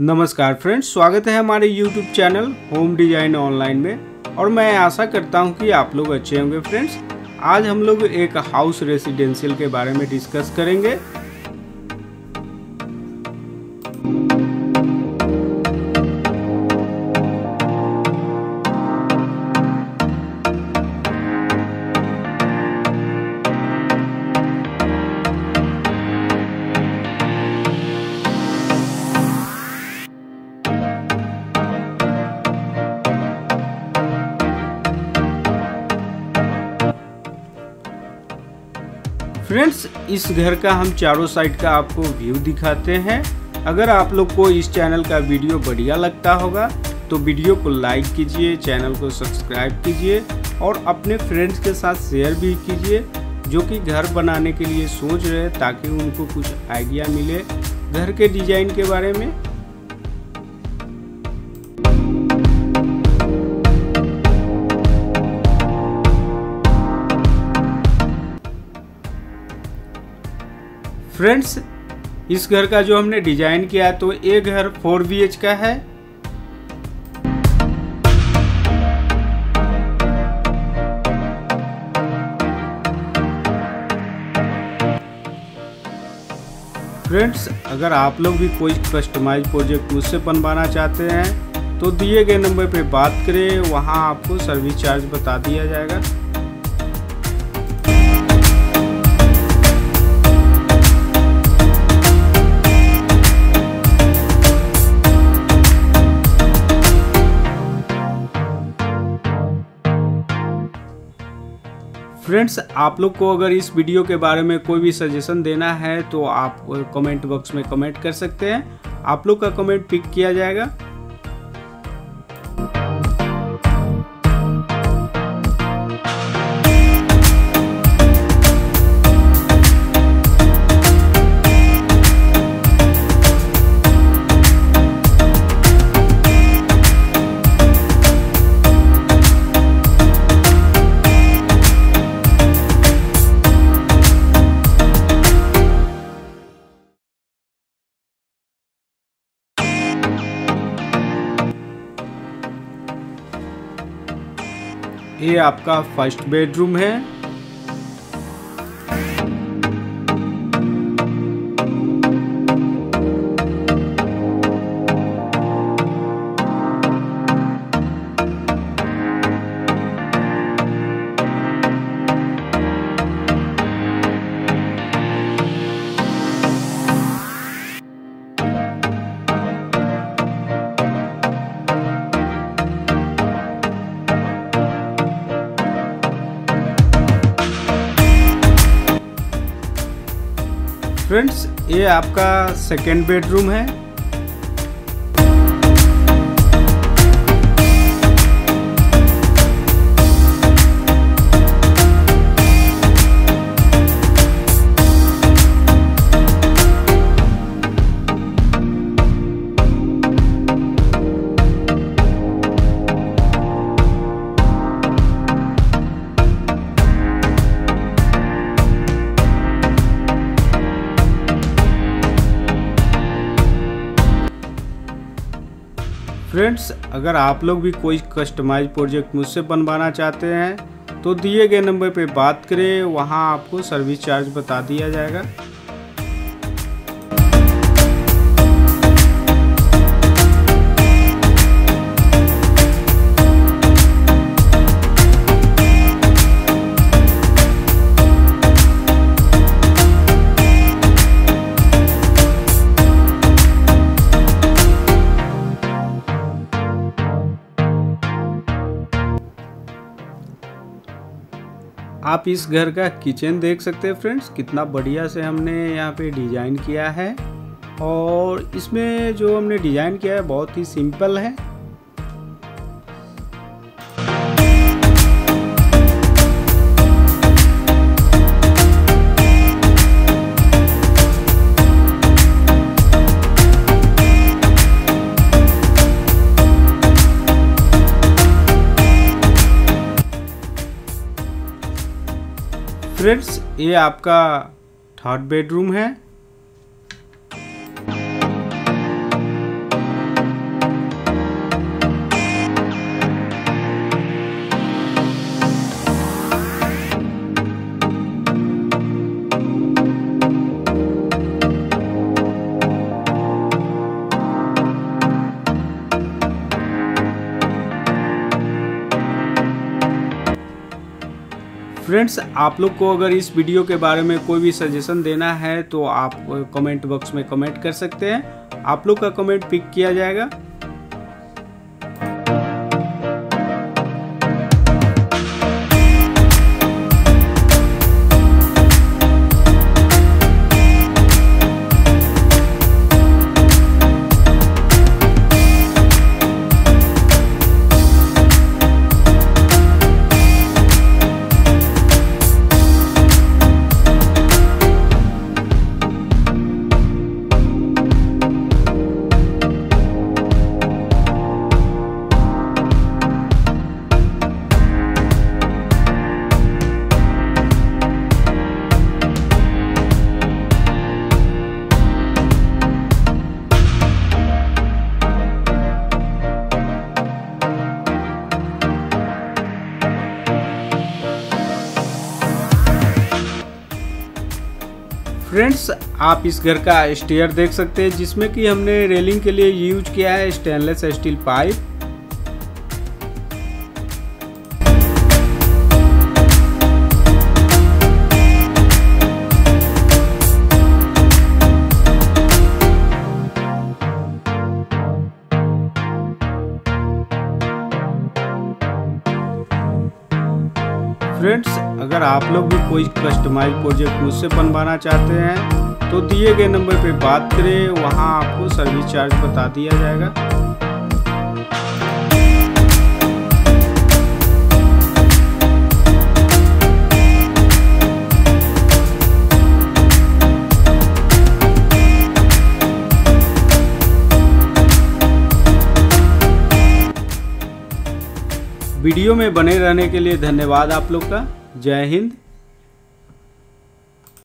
नमस्कार फ्रेंड्स, स्वागत है हमारे YouTube channel home design online में। और मैं आशा करता हूं कि आप लोग अच्छे होंगे। फ्रेंड्स, आज हम लोग एक हाउस रेसिडेंशियल के बारे में डिस्कस करेंगे। फ्रेंड्स, इस घर का हम चारों साइड का आपको व्यू दिखाते हैं। अगर आप लोग को इस चैनल का वीडियो बढ़िया लगता होगा तो वीडियो को लाइक कीजिए, चैनल को सब्सक्राइब कीजिए और अपने फ्रेंड्स के साथ शेयर भी कीजिए जो कि घर बनाने के लिए सोच रहे, ताकि उनको कुछ आइडिया मिले घर के डिज़ाइन के बारे में। फ्रेंड्स, इस घर का जो हमने डिजाइन किया है तो ये घर 4 BH का है। फ्रेंड्स, अगर आप लोग भी कोई कस्टमाइज प्रोजेक्ट मुझसे बनवाना चाहते हैं तो दिए गए नंबर पे बात करें, वहां आपको सर्विस चार्ज बता दिया जाएगा। फ्रेंड्स, आप लोग को अगर इस वीडियो के बारे में कोई भी सजेशन देना है तो आप कमेंट बॉक्स में कमेंट कर सकते हैं, आप लोग का कमेंट पिक किया जाएगा। ये आपका फर्स्ट बेडरूम है। फ्रेंड्स, ये आपका सेकेंड बेडरूम है। फ्रेंड्स, अगर आप लोग भी कोई कस्टमाइज प्रोजेक्ट मुझसे बनवाना चाहते हैं तो दिए गए नंबर पे बात करें, वहां आपको सर्विस चार्ज बता दिया जाएगा। आप इस घर का किचन देख सकते हैं। फ्रेंड्स, कितना बढ़िया से हमने यहाँ पे डिज़ाइन किया है और इसमें जो हमने डिज़ाइन किया है बहुत ही सिंपल है। फ्रेंड्स, ये आपका थर्ड बेडरूम है। फ्रेंड्स, आप लोग को अगर इस वीडियो के बारे में कोई भी सजेशन देना है तो आप कमेंट बॉक्स में कमेंट कर सकते हैं। आप लोग का कमेंट पिक किया जाएगा। फ्रेंड्स, आप इस घर का स्टेयर देख सकते हैं जिसमें कि हमने रेलिंग के लिए यूज किया है स्टेनलेस स्टील पाइप। फ्रेंड्स, अगर आप लोग भी कोई कस्टमाइज प्रोजेक्ट मुझसे बनवाना चाहते हैं तो दिए गए नंबर पे बात करें, वहां आपको सर्विस चार्ज बता दिया जाएगा। वीडियो में बने रहने के लिए धन्यवाद आप लोग का। जय हिंद।